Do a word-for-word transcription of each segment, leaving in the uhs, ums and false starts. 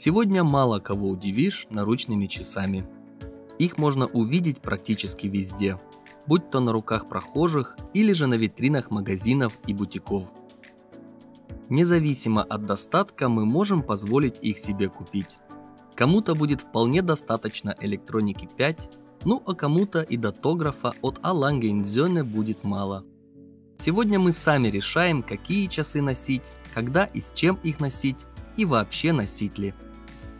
Сегодня мало кого удивишь наручными часами. Их можно увидеть практически везде, будь то на руках прохожих или же на витринах магазинов и бутиков. Независимо от достатка мы можем позволить их себе купить. Кому-то будет вполне достаточно электроники пять, ну а кому-то и датографа от Longines будет мало. Сегодня мы сами решаем, какие часы носить, когда и с чем их носить, и вообще носить ли.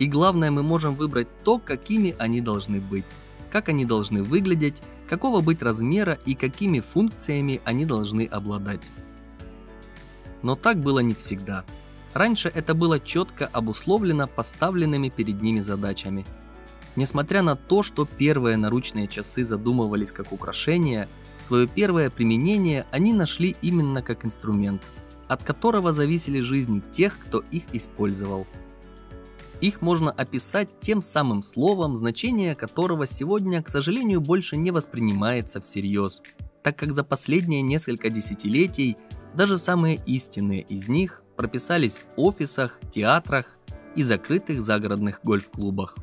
И главное, мы можем выбрать то, какими они должны быть, как они должны выглядеть, какого быть размера и какими функциями они должны обладать. Но так было не всегда. Раньше это было четко обусловлено поставленными перед ними задачами. Несмотря на то, что первые наручные часы задумывались как украшение, свое первое применение они нашли именно как инструмент, от которого зависели жизни тех, кто их использовал. Их можно описать тем самым словом, значение которого сегодня, к сожалению, больше не воспринимается всерьез, так как за последние несколько десятилетий даже самые истинные из них прописались в офисах, театрах и закрытых загородных гольф-клубах.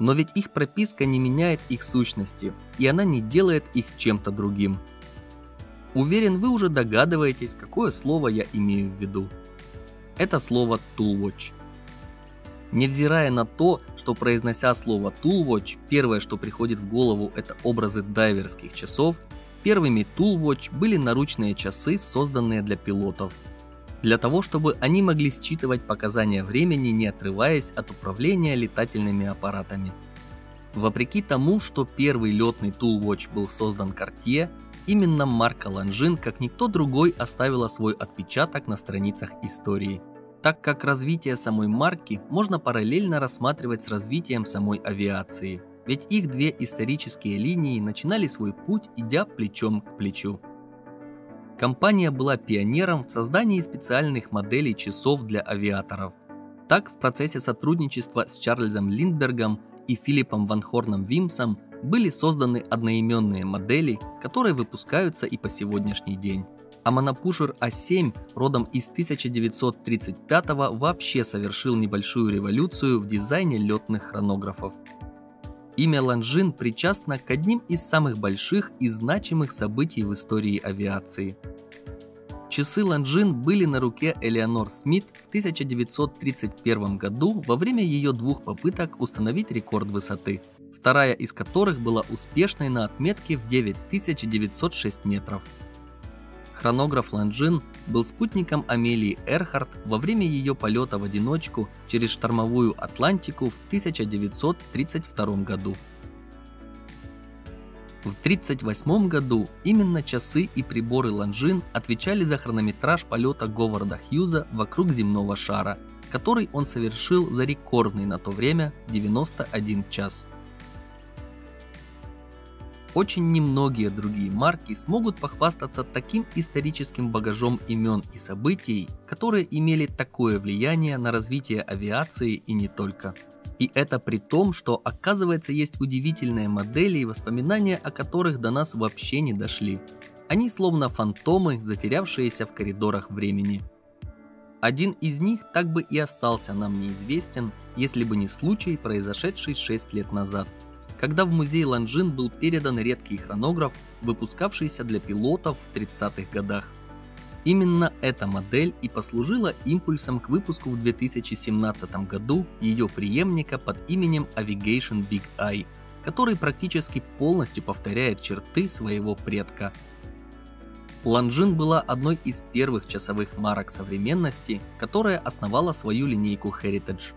Но ведь их прописка не меняет их сущности, и она не делает их чем-то другим. Уверен, вы уже догадываетесь, какое слово я имею в виду. Это слово ToolWatch. Невзирая на то, что, произнося слово ToolWatch, первое, что приходит в голову, это образы дайверских часов, первыми ToolWatch были наручные часы, созданные для пилотов, для того, чтобы они могли считывать показания времени, не отрываясь от управления летательными аппаратами. Вопреки тому, что первый летный ToolWatch был создан Cartier, именно марка Longines, как никто другой, оставила свой отпечаток на страницах истории, так как развитие самой марки можно параллельно рассматривать с развитием самой авиации. Ведь их две исторические линии начинали свой путь, идя плечом к плечу. Компания была пионером в создании специальных моделей часов для авиаторов. Так, в процессе сотрудничества с Чарльзом Линдбергом и Филиппом Ванхорном Вимсом были созданы одноименные модели, которые выпускаются и по сегодняшний день. А монопушер А семь, родом из тысяча девятьсот тридцать пятого, вообще совершил небольшую революцию в дизайне летных хронографов. Имя Longines причастно к одним из самых больших и значимых событий в истории авиации. Часы Longines были на руке Элеонор Смит в тысяча девятьсот тридцать первом году во время ее двух попыток установить рекорд высоты, вторая из которых была успешной на отметке в девять тысяч девятьсот шесть метров. Хронограф Longines был спутником Амелии Эрхарт во время ее полета в одиночку через штормовую Атлантику в тысяча девятьсот тридцать втором году. В тысяча девятьсот тридцать восьмом году именно часы и приборы Longines отвечали за хронометраж полета Говарда Хьюза вокруг земного шара, который он совершил за рекордный на то время девяносто один час. Очень немногие другие марки смогут похвастаться таким историческим багажом имен и событий, которые имели такое влияние на развитие авиации и не только. И это при том, что, оказывается, есть удивительные модели, и воспоминания о которых до нас вообще не дошли. Они словно фантомы, затерявшиеся в коридорах времени. Один из них так бы и остался нам неизвестен, если бы не случай, произошедший шесть лет назад, когда в музей Longines был передан редкий хронограф, выпускавшийся для пилотов в тридцатых годах. Именно эта модель и послужила импульсом к выпуску в две тысячи семнадцатом году ее преемника под именем Aviation Big Eye, который практически полностью повторяет черты своего предка. Longines была одной из первых часовых марок современности, которая основала свою линейку Heritage.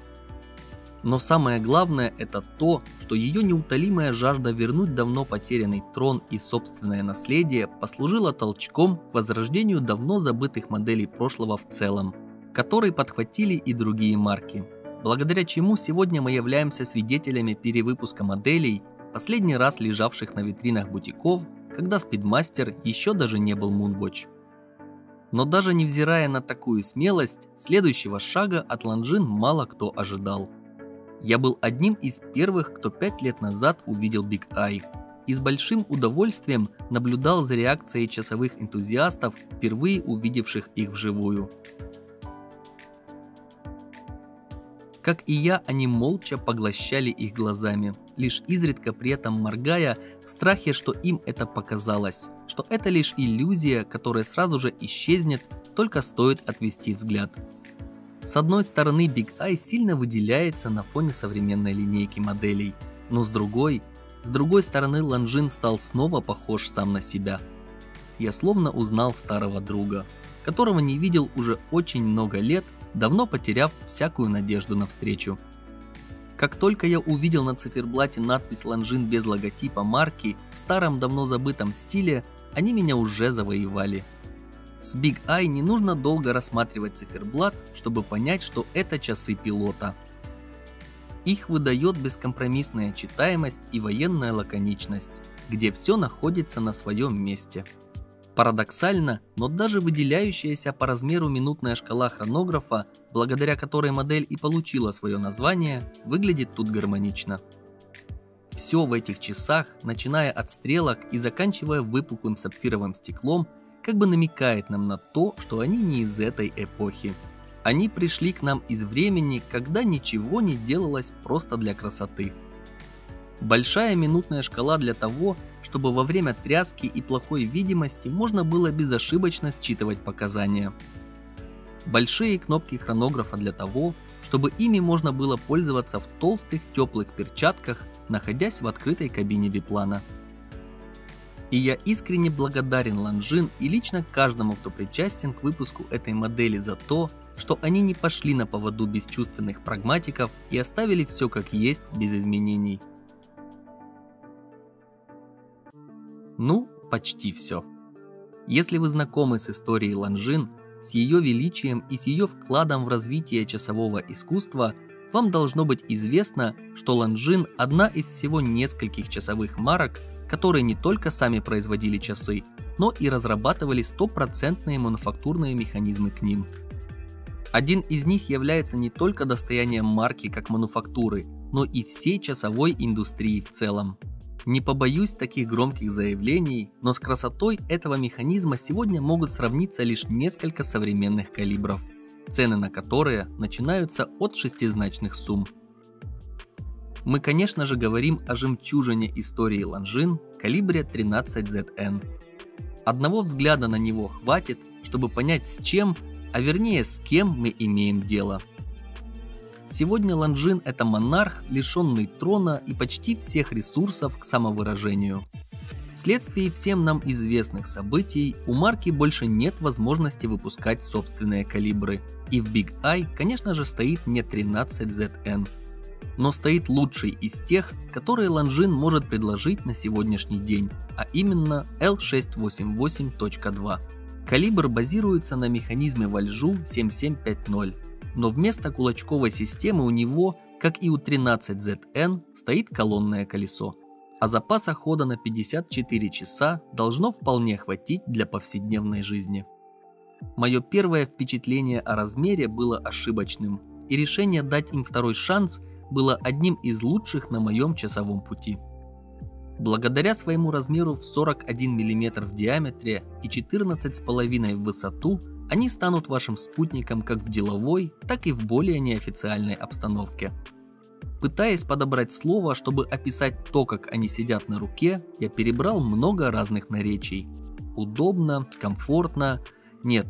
Но самое главное это то, что ее неутолимая жажда вернуть давно потерянный трон и собственное наследие послужила толчком к возрождению давно забытых моделей прошлого в целом, которые подхватили и другие марки, благодаря чему сегодня мы являемся свидетелями перевыпуска моделей, последний раз лежавших на витринах бутиков, когда Speedmaster еще даже не был Moonwatch. Но даже невзирая на такую смелость, следующего шага от Longines мало кто ожидал. Я был одним из первых, кто пять лет назад увидел Big Eye и с большим удовольствием наблюдал за реакцией часовых энтузиастов, впервые увидевших их вживую. Как и я, они молча поглощали их глазами, лишь изредка при этом моргая в страхе, что им это показалось, что это лишь иллюзия, которая сразу же исчезнет, только стоит отвести взгляд. С одной стороны, Big Eye сильно выделяется на фоне современной линейки моделей, но с другой, с другой стороны, Longines стал снова похож сам на себя. Я словно узнал старого друга, которого не видел уже очень много лет, давно потеряв всякую надежду на встречу. Как только я увидел на циферблате надпись Longines без логотипа марки, в старом давно забытом стиле, они меня уже завоевали. С Big Eye не нужно долго рассматривать циферблат, чтобы понять, что это часы пилота. Их выдает бескомпромиссная читаемость и военная лаконичность, где все находится на своем месте. Парадоксально, но даже выделяющаяся по размеру минутная шкала хронографа, благодаря которой модель и получила свое название, выглядит тут гармонично. Все в этих часах, начиная от стрелок и заканчивая выпуклым сапфировым стеклом, как бы намекает нам на то, что они не из этой эпохи. Они пришли к нам из времени, когда ничего не делалось просто для красоты. Большая минутная шкала для того, чтобы во время тряски и плохой видимости можно было безошибочно считывать показания. Большие кнопки хронографа для того, чтобы ими можно было пользоваться в толстых теплых перчатках, находясь в открытой кабине биплана. И я искренне благодарен Longines и лично каждому, кто причастен к выпуску этой модели, за то, что они не пошли на поводу бесчувственных прагматиков и оставили все как есть, без изменений. Ну, почти все. Если вы знакомы с историей Longines, с ее величием и с ее вкладом в развитие часового искусства, вам должно быть известно, что Longines – одна из всего нескольких часовых марок, которые не только сами производили часы, но и разрабатывали стопроцентные мануфактурные механизмы к ним. Один из них является не только достоянием марки как мануфактуры, но и всей часовой индустрии в целом. Не побоюсь таких громких заявлений, но с красотой этого механизма сегодня могут сравниться лишь несколько современных калибров, цены на которые начинаются от шестизначных сумм. Мы, конечно же, говорим о жемчужине истории Longines, калибре тринадцать зет эн. Одного взгляда на него хватит, чтобы понять, с чем, а вернее с кем мы имеем дело. Сегодня Longines – это монарх, лишенный трона и почти всех ресурсов к самовыражению. Вследствие всем нам известных событий у марки больше нет возможности выпускать собственные калибры. И в Big Eye, конечно же, стоит не тринадцать зет эн. Но стоит лучший из тех, которые Longines может предложить на сегодняшний день, а именно эл шестьсот восемьдесят восемь точка два. Калибр базируется на механизме Valjoux семь семь пять ноль, но вместо кулачковой системы у него, как и у тринадцать зет эн, стоит колонное колесо, а запаса хода на пятьдесят четыре часа должно вполне хватить для повседневной жизни. Мое первое впечатление о размере было ошибочным, и решение дать им второй шанс – было одним из лучших на моем часовом пути. Благодаря своему размеру в сорок один миллиметр в диаметре и четырнадцать с половиной в высоту, они станут вашим спутником как в деловой, так и в более неофициальной обстановке. Пытаясь подобрать слово, чтобы описать то, как они сидят на руке, я перебрал много разных наречий. Удобно, комфортно, нет,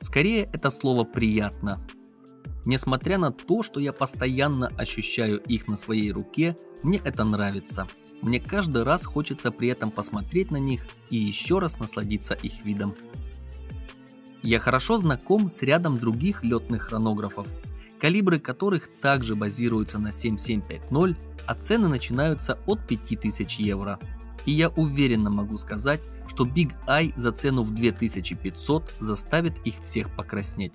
скорее это слово «приятно». Несмотря на то, что я постоянно ощущаю их на своей руке, мне это нравится. Мне каждый раз хочется при этом посмотреть на них и еще раз насладиться их видом. Я хорошо знаком с рядом других летных хронографов, калибры которых также базируются на семь семь пять ноль, а цены начинаются от пяти тысяч евро. И я уверенно могу сказать, что Big Eye за цену в две тысячи пятьсот заставит их всех покраснеть.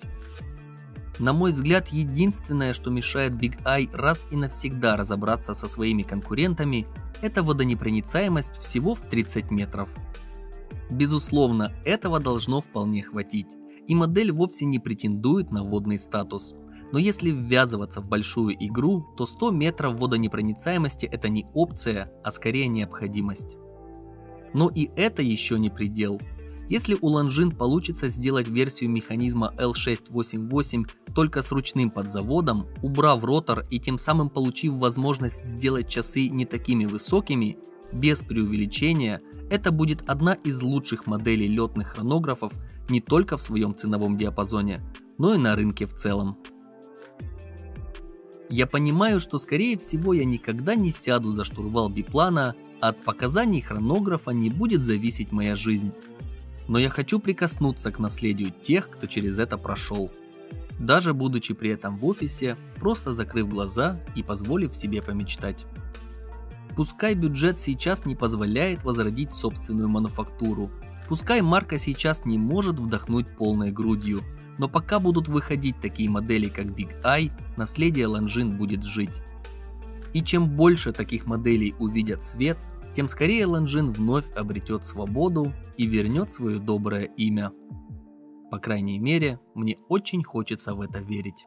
На мой взгляд, единственное, что мешает Big Eye раз и навсегда разобраться со своими конкурентами, это водонепроницаемость всего в тридцать метров. Безусловно, этого должно вполне хватить, и модель вовсе не претендует на водный статус. Но если ввязываться в большую игру, то сто метров водонепроницаемости – это не опция, а скорее необходимость. Но и это еще не предел. Если у Longines получится сделать версию механизма Л шестьсот восемьдесят восемь только с ручным подзаводом, убрав ротор и тем самым получив возможность сделать часы не такими высокими, без преувеличения, это будет одна из лучших моделей летных хронографов не только в своем ценовом диапазоне, но и на рынке в целом. Я понимаю, что скорее всего я никогда не сяду за штурвал биплана, а от показаний хронографа не будет зависеть моя жизнь. Но я хочу прикоснуться к наследию тех, кто через это прошел. Даже будучи при этом в офисе, просто закрыв глаза и позволив себе помечтать. Пускай бюджет сейчас не позволяет возродить собственную мануфактуру. Пускай марка сейчас не может вдохнуть полной грудью. Но пока будут выходить такие модели, как Big Eye, наследие Longines будет жить. И чем больше таких моделей увидят свет, тем скорее Longines вновь обретет свободу и вернет свое доброе имя. По крайней мере, мне очень хочется в это верить.